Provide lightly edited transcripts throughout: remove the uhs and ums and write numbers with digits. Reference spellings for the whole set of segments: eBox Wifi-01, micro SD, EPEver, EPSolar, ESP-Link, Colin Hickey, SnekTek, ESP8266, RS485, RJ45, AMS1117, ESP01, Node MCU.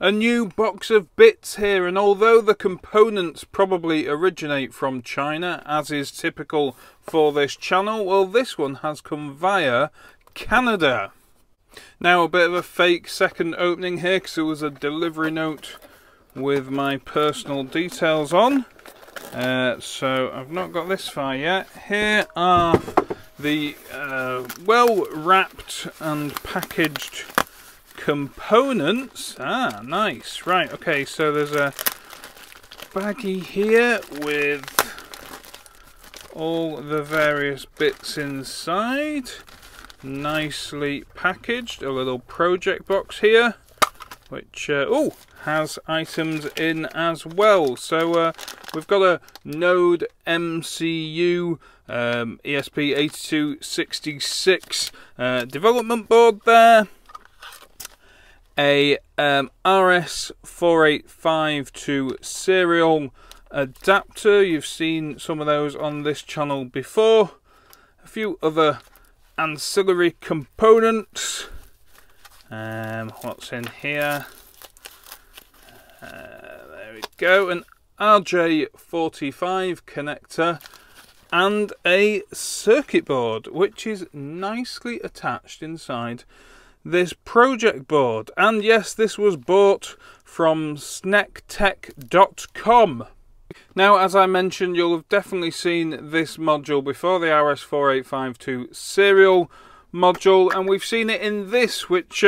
a new box of bits here, and although the components probably originate from China, as is typical for this channel, well, this one has come via Canada. Now, a bit of a fake second opening here because there was a delivery note with my personal details on. So I've not got this far yet. Here are the well-wrapped and packaged components. Ah, nice. Right, okay, so there's a baggie here with all the various bits inside. Nicely packaged. A little project box here, which has items in as well. So we've got a Node MCU ESP8266 development board there, a RS485 to serial adapter. You've seen some of those on this channel before. A few other ancillary components. What's in here? There we go. An RJ45 connector and a circuit board, which is nicely attached inside this project board. And yes, this was bought from SnekTek.com. Now, as I mentioned, you'll have definitely seen this module before, the RS485 to serial module, and we've seen it in this, which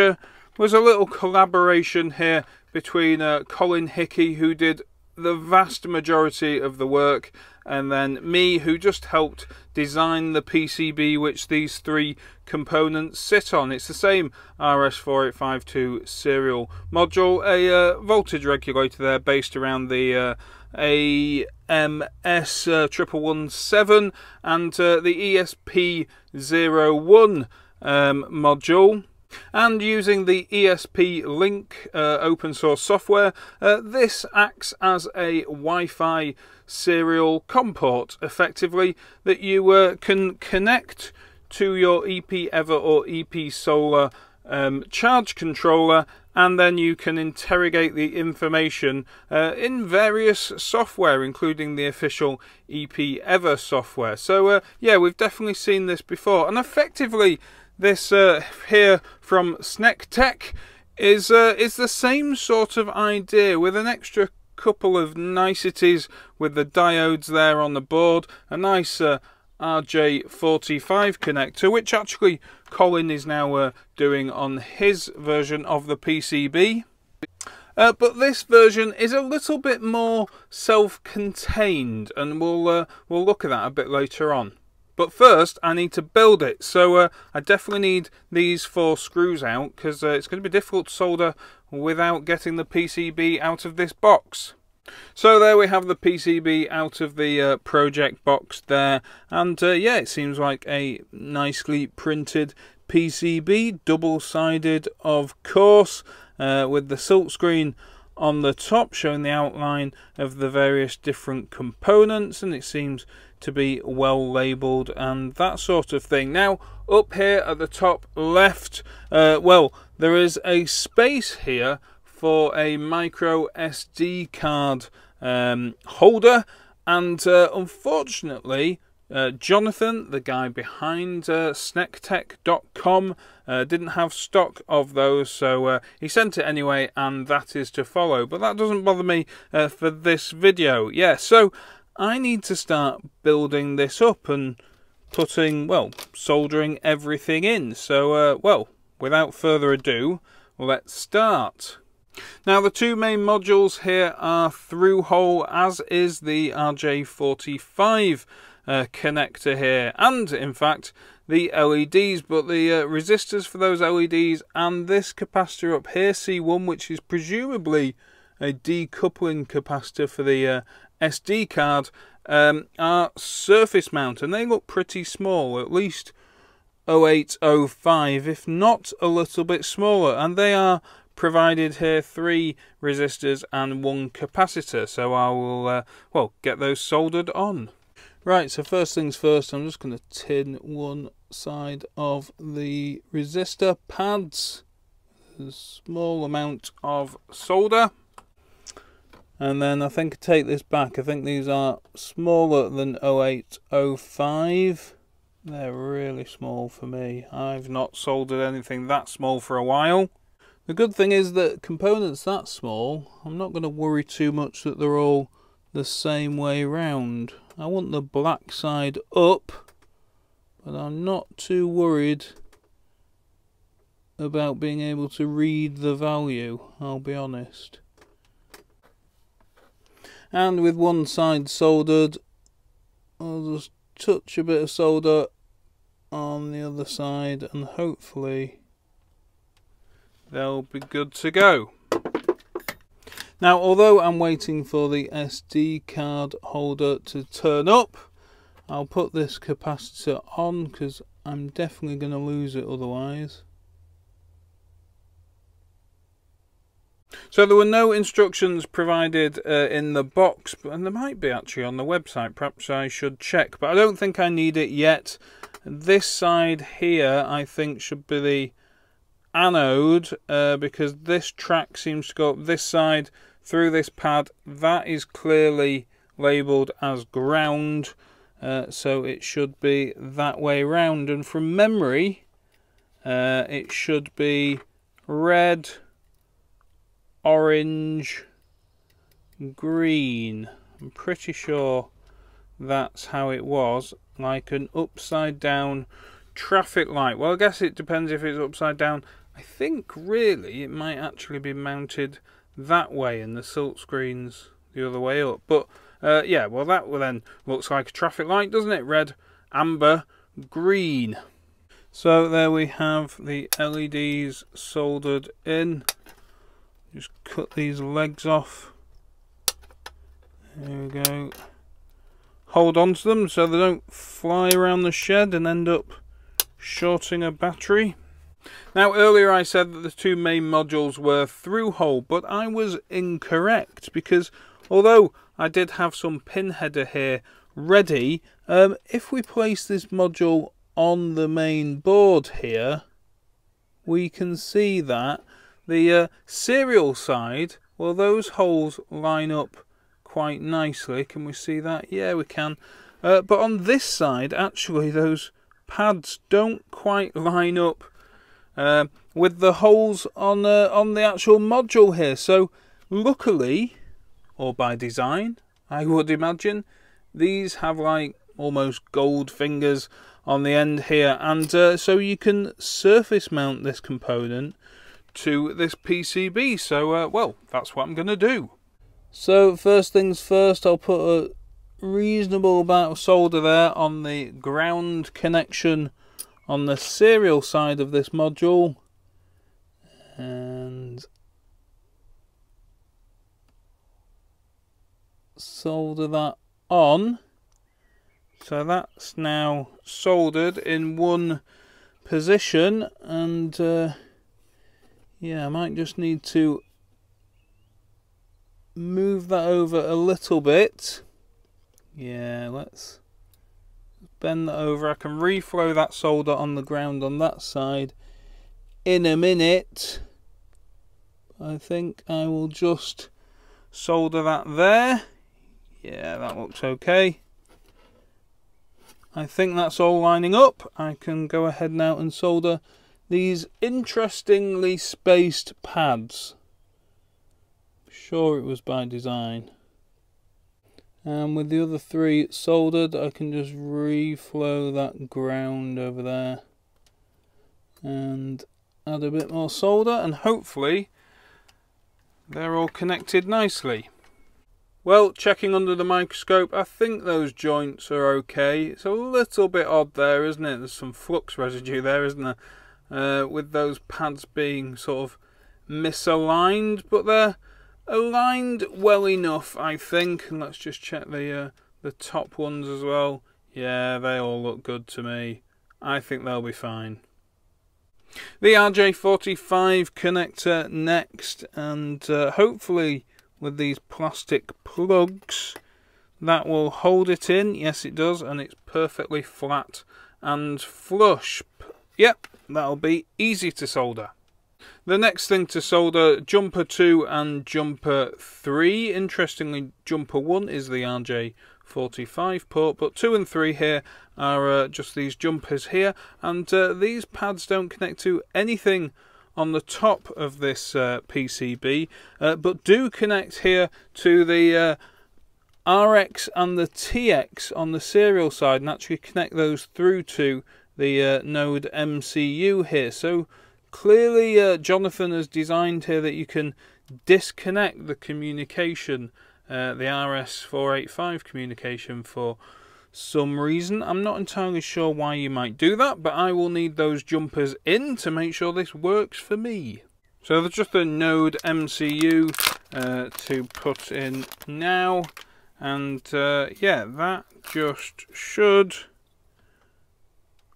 was a little collaboration here between Colin Hickey, who did the vast majority of the work, and then me, who just helped design the PCB which these three components sit on. It's the same RS485 to serial module, a voltage regulator there based around the AMS1117 and the ESP01 module. And using the ESP-Link open source software, this acts as a Wi-Fi serial COM port, effectively, that you can connect to your EPEver or EPSolar charge controller, and then you can interrogate the information in various software, including the official EPEver software. So, yeah, we've definitely seen this before, and effectively, this here from SnekTek is the same sort of idea, with an extra couple of niceties with the diodes there on the board, a nice RJ45 connector, which actually Colin is now doing on his version of the PCB. But this version is a little bit more self-contained, and we'll look at that a bit later on. But first, I need to build it, so I definitely need these 4 screws out, because it's going to be difficult to solder without getting the PCB out of this box. So there we have the PCB out of the project box there, and yeah, it seems like a nicely printed PCB, double-sided of course, with the silk screen on the top showing the outline of the various different components, and it seems to be well labelled and that sort of thing. Now, up here at the top left, well, there is a space here for a micro SD card holder, and unfortunately, Jonathan, the guy behind SnekTek.com, didn't have stock of those, so he sent it anyway, and that is to follow. But that doesn't bother me for this video. Yeah, so I need to start building this up and putting, well, soldering everything in. So, well, without further ado, let's start. Now, the two main modules here are through-hole, as is the RJ45 connector here, and in fact the LEDs, but the resistors for those LEDs and this capacitor up here, C1, which is presumably a decoupling capacitor for the SD card, are surface mount, and they look pretty small, at least 0805, if not a little bit smaller, and they are provided here, 3 resistors and 1 capacitor, so I will well, get those soldered on. Right, so first things first, I'm just going to tin one side of the resistor pads. a small amount of solder, and then I think I take this back. I think these are smaller than 0805. They're really small for me. I've not soldered anything that small for a while. The good thing is that components that small, I'm not going to worry too much that they're all the same way round. I want the black side up, but I'm not too worried about being able to read the value, I'll be honest. And with one side soldered, I'll just touch a bit of solder on the other side and hopefully they'll be good to go. Now, although I'm waiting for the SD card holder to turn up, I'll put this capacitor on because I'm definitely going to lose it otherwise. So there were no instructions provided in the box, and there might be actually on the website. Perhaps I should check, but I don't think I need it yet. This side here, I think, should be the anode, because this track seems to go up this side through this pad. That is clearly labelled as ground, so it should be that way round. And from memory, it should be red, orange, green. I'm pretty sure that's how it was, like an upside down traffic light. Well, I guess it depends if it's upside down. I think really it might actually be mounted that way and the silt screen's the other way up. But yeah, well, that then looks like a traffic light, doesn't it? Red, amber, green. So there we have the LEDs soldered in. Just cut these legs off. There we go. Hold on to them so they don't fly around the shed and end up shorting a battery. Now, earlier I said that the two main modules were through-hole, but I was incorrect, because although I did have some pin header here ready, if we place this module on the main board here, we can see that the serial side, well, those holes line up quite nicely. Can we see that? Yeah, we can. But on this side, actually, those pads don't quite line up with the holes on the actual module here. So luckily, or by design, I would imagine, these have like almost gold fingers on the end here, and so you can surface mount this component to this PCB. So well, that's what I'm gonna do. So first things first, I'll put a reasonable amount of solder there on the ground connection on the serial side of this module, and solder that on. So that's now soldered in one position, and yeah, I might just need to move that over a little bit. Yeah, let's bend that over. I can reflow that solder on the ground on that side in a minute. I think I will just solder that there. Yeah, that looks okay. I think that's all lining up. I can go ahead now and solder these interestingly spaced pads. I'm sure it was by design. And with the other three soldered, I can just reflow that ground over there and add a bit more solder, and hopefully they're all connected nicely. Well, checking under the microscope, I think those joints are okay. It's a little bit odd there, isn't it? There's some flux residue there, isn't there? With those pads being sort of misaligned, but they're aligned well enough, I think. And let's just check the top ones as well. Yeah, they all look good to me. I think they'll be fine. The RJ45 connector next, and hopefully with these plastic plugs that will hold it in. Yes, it does, and it's perfectly flat and flush. Yep, that'll be easy to solder. The next thing to solder, jumper 2 and jumper 3. Interestingly, jumper 1 is the RJ45 port, but 2 and 3 here are just these jumpers here, and these pads don't connect to anything on the top of this PCB, but do connect here to the RX and the TX on the serial side, and actually connect those through to the Node MCU here. So clearly Jonathan has designed here that you can disconnect the communication, the RS485 communication, for some reason. I'm not entirely sure why you might do that, but I will need those jumpers in to make sure this works for me. So there's just the Node MCU to put in now, and yeah, that just should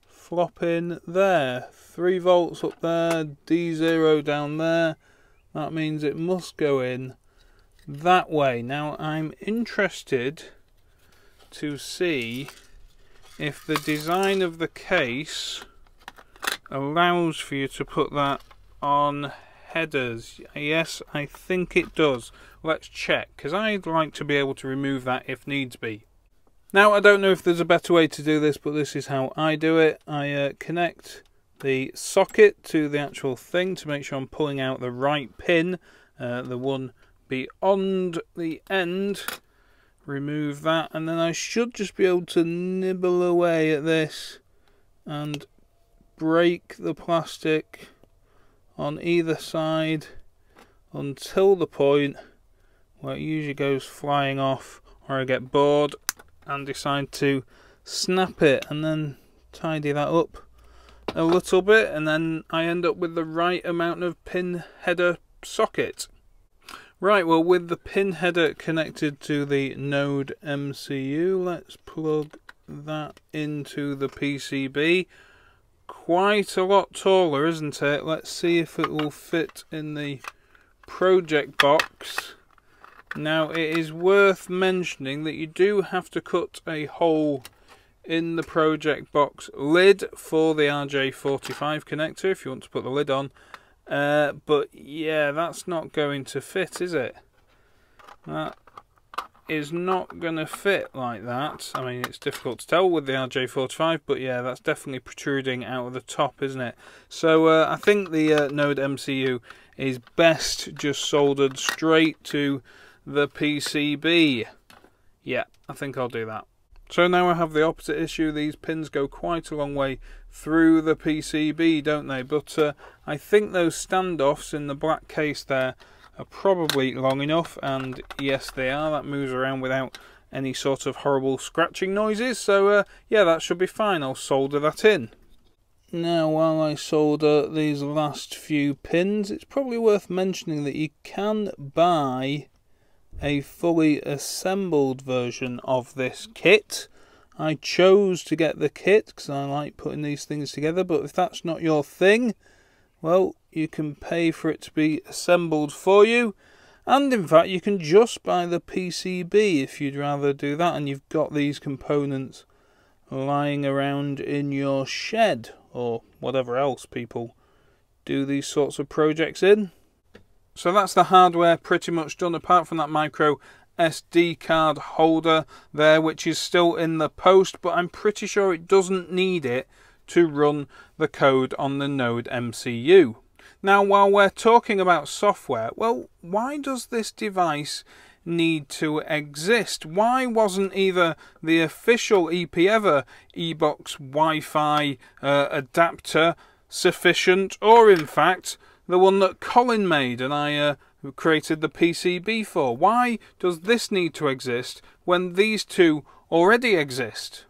flop in there. 3 volts up there, D0 down there. That means it must go in that way. Now I'm interested to see if the design of the case allows for you to put that on headers. Yes, I think it does. Let's check, because I'd like to be able to remove that if needs be. Now I don't know if there's a better way to do this, but this is how I do it. I connect the socket to the actual thing to make sure I'm pulling out the right pin, the one beyond the end. Remove that, and then I should just be able to nibble away at this and break the plastic on either side until the point where it usually goes flying off, or I get bored and decide to snap it, and then tidy that up a little bit, and then I end up with the right amount of pin header socket. Right, well, with the pin header connected to the Node MCU, let's plug that into the PCB. Quite a lot taller, isn't it? Let's see if it will fit in the project box. Now, it is worth mentioning that you do have to cut a hole in the project box lid for the RJ45 connector if you want to put the lid on. But yeah, that's not going to fit, is it? That is not going to fit like that. I mean, it's difficult to tell with the RJ45, but yeah, that's definitely protruding out of the top, isn't it? So I think the Node MCU is best just soldered straight to the PCB. Yeah, I think I'll do that. So now I have the opposite issue. These pins go quite a long way through the PCB, don't they? But I think those standoffs in the black case there are probably long enough, and yes they are. That moves around without any sort of horrible scratching noises, so yeah, that should be fine. I'll solder that in. Now while I solder these last few pins, it's probably worth mentioning that you can buy a fully assembled version of this kit. I chose to get the kit because I like putting these things together, but if that's not your thing, well, you can pay for it to be assembled for you, and in fact you can just buy the PCB if you'd rather do that, and you've got these components lying around in your shed or whatever else people do these sorts of projects in. So that's the hardware pretty much done, apart from that micro SD card holder there, which is still in the post, but I'm pretty sure it doesn't need it to run the code on the Node MCU. Now, while we're talking about software, well, why does this device need to exist? Why wasn't either the official EPEver eBox Wi-Fi adapter sufficient, or in fact the one that Colin made and I created the PCB for? Why does this need to exist when these two already exist?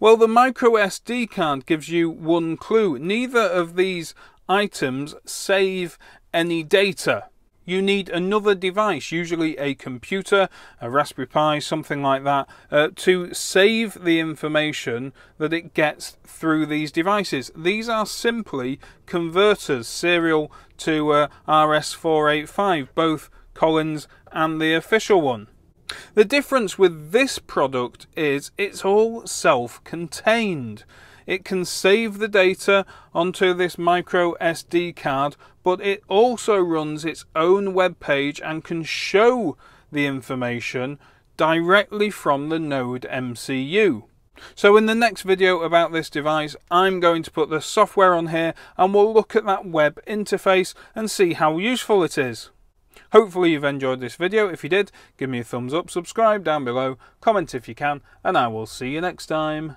Well, the micro SD card gives you one clue. Neither of these items save any data. You need another device, usually a computer, a Raspberry Pi, something like that, to save the information that it gets through these devices. These are simply converters, serial to RS485, both Colin's and the official one. The difference with this product is it's all self-contained. It can save the data onto this micro SD card, but it also runs its own web page and can show the information directly from the Node MCU. So in the next video about this device, I'm going to put the software on here and we'll look at that web interface and see how useful it is. Hopefully you've enjoyed this video. If you did, give me a thumbs up, subscribe down below, comment if you can, and I will see you next time.